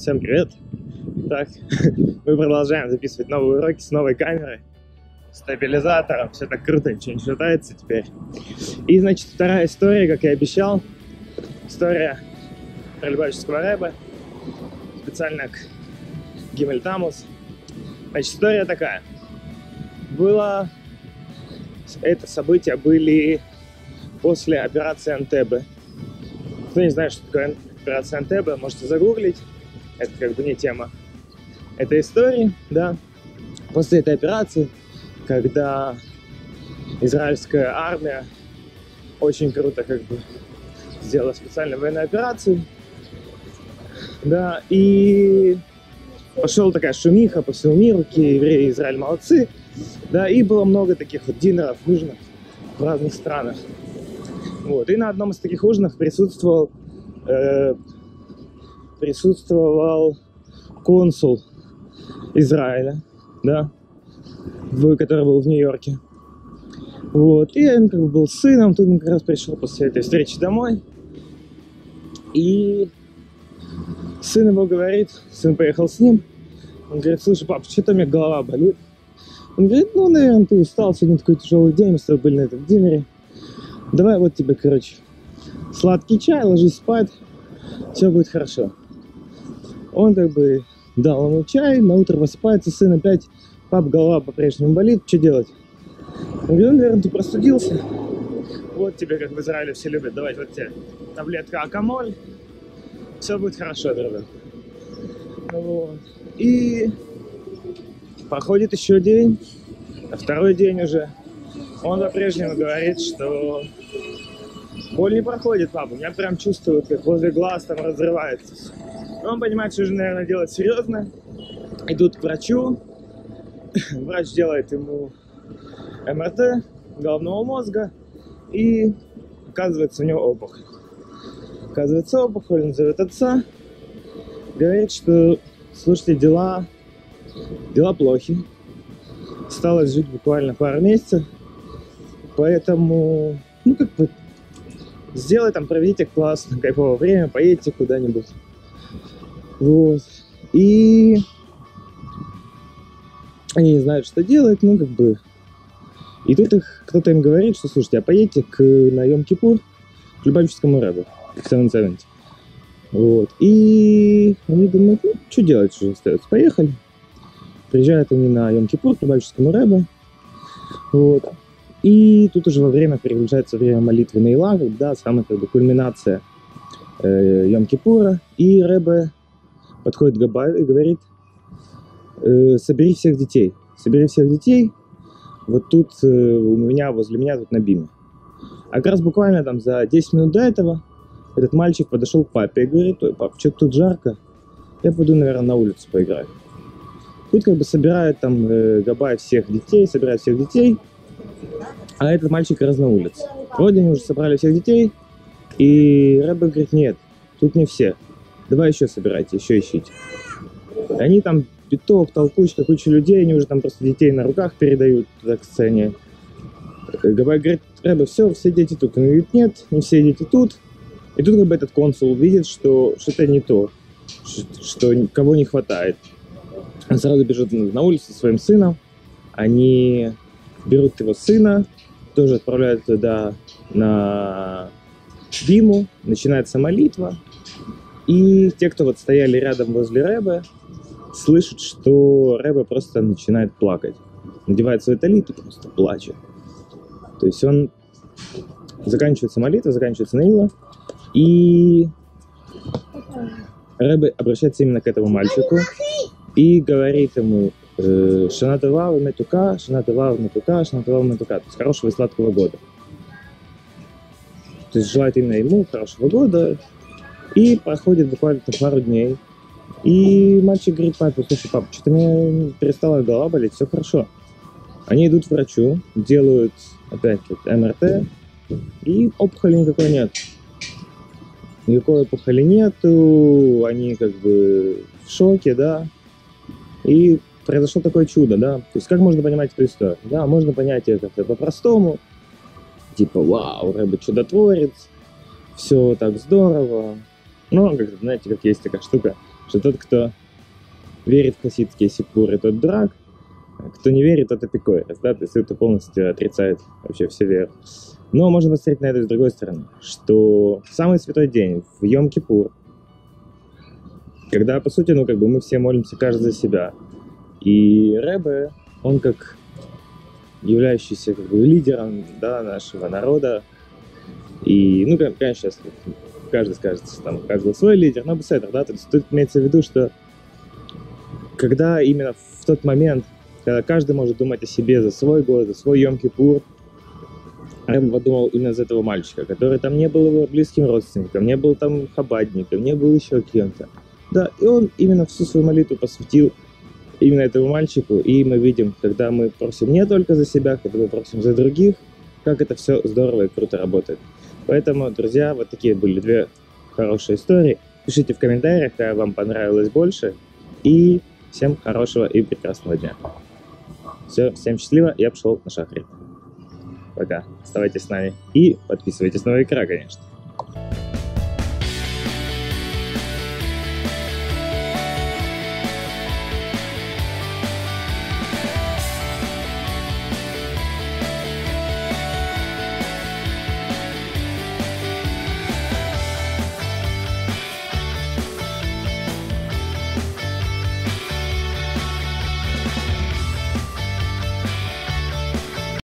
Всем привет! Итак, мы продолжаем записывать новые уроки с новой камерой, стабилизатором, все так круто, ничего не шатается теперь. И, значит, вторая история, как я и обещал, история про Любавичского Ребе, специально к Гиммель Тамус. Значит, история такая. Это события были после операции Энтеббе. Кто не знает, что такое операция Энтеббе, можете загуглить. Это как бы не тема этой истории, да. После этой операции, когда израильская армия очень круто как бы сделала специальную военную операцию, да, и пошел такая шумиха по всему миру, евреи и Израиль молодцы, да, и было много таких вот динеров, ужинов в разных странах. Вот, и на одном из таких ужинов присутствовал консул Израиля, да, который был в Нью-Йорке. Вот, и он как бы был сыном, тут он как раз пришел после этой встречи домой. И сын его говорит, сын поехал с ним, он говорит: слушай, пап, что-то у меня голова болит. Он говорит: ну, наверное, ты устал, сегодня такой тяжелый день, мы с тобой были на этом динере. Давай вот тебе, короче, сладкий чай, ложись спать, все будет хорошо. Он как бы дал ему чай, на утро просыпается сын опять: пап, голова по-прежнему болит, что делать? Он говорит: ну, наверное, ты простудился. Вот тебе, как в Израиле все любят, давай вот тебе таблетка Акамоль, все будет хорошо, дорогой. Вот. И проходит еще день, второй день уже. Он по-прежнему говорит, что боль не проходит, папа, я прям чувствую, как возле глаз там разрывается. Но он понимает, что же, наверное, делать серьезно. Идут к врачу, врач делает ему МРТ головного мозга, и оказывается, у него опухоль. Оказывается, опухоль, он зовет отца, говорит, что, слушайте, дела плохи, осталось жить буквально пару месяцев, поэтому, ну, как бы, сделай там, проведите классно, кайфовое время, поедете куда-нибудь. Вот. И они не знают, что делать, ну, как бы. И тут кто-то им говорит, что, слушайте, а поедете на Йом-Кипур к Любавичскому Ребе, к 7-7. Вот. И они думают: ну, что делать, что остается, поехали. Приезжают они на Йом-Кипур к Любавичскому Ребе. Вот. И тут уже переключается время молитвы наила, да, самая как бы кульминация Йом-Кипура. И Ребе подходит к Габаю и говорит: собери всех детей, вот тут у меня, возле меня, тут на биме. А как раз буквально там за 10 минут до этого этот мальчик подошел к папе и говорит: ой, пап, что-то тут жарко, я пойду, наверное, на улицу поиграю. Тут как бы собирает там Габай всех детей, а этот мальчик как раз на улице. Вроде они уже собрали всех детей, и Ребе говорит: нет, тут не все. Давай еще собирайте, еще ищите. Они там пяток, толкучка, куча людей, они уже там просто детей на руках передают туда к сцене. Габай говорит: Ребе, все дети тут. Он говорит: нет, не все дети тут. И тут как бы этот консул видит, что что-то не то, что кого не хватает. Он сразу бежит на улицу со своим сыном. Они берут его сына, тоже отправляют туда на биму, начинается молитва. И те, кто вот стояли рядом возле Ребе, слышат, что Ребе просто начинает плакать. Надевает свою талиту, просто плачет. То есть он... Заканчивается молитва, заканчивается наила, и Ребе обращается именно к этому мальчику и говорит ему: Шанатэ вау метука, Шанатэ вау метука, Шанатэ вау метука. То есть хорошего и сладкого года. То есть желает именно ему хорошего года. И проходит буквально пару дней. И мальчик говорит: папе, слушай, папа, что-то мне перестала голова болеть, все хорошо. Они идут к врачу, делают опять МРТ, и опухоли никакой нет. Никакой опухоли нету, они как бы в шоке, да. И произошло такое чудо, да. То есть как можно понимать эту историю? Да, можно понять это по-простому. Типа: вау, Ребе чудотворец, все так здорово. Но, как, знаете, как есть такая штука, что тот, кто верит в хасидские сипуры, тот дурак, а кто не верит, тот апикорец, да, то есть это полностью отрицает вообще все веру. Но можно посмотреть на это с другой стороны, что в самый святой день, в Йом-Кипур, когда, по сути, ну, как бы мы все молимся каждый за себя, и Ребе, он как являющийся как бы лидером, да, нашего народа, и, ну, конечно, сейчас каждый скажет, что там каждый свой лидер, но беседер, да, то есть тут имеется в виду, что когда именно в тот момент, когда каждый может думать о себе за свой год, за свой Йом-Кипур, Ребе подумал именно за этого мальчика, который там не был его близким родственником, не был там хабадником, не был еще кем-то. Да, и он именно всю свою молитву посвятил именно этому мальчику, и мы видим, когда мы просим не только за себя, когда мы просим за других, как это все здорово и круто работает. Поэтому, друзья, вот такие были две хорошие истории. Пишите в комментариях, какая вам понравилась больше, и всем хорошего и прекрасного дня. Все, всем счастливо, я пошел на шахрит. Пока, оставайтесь с нами и подписывайтесь на мой канал, конечно.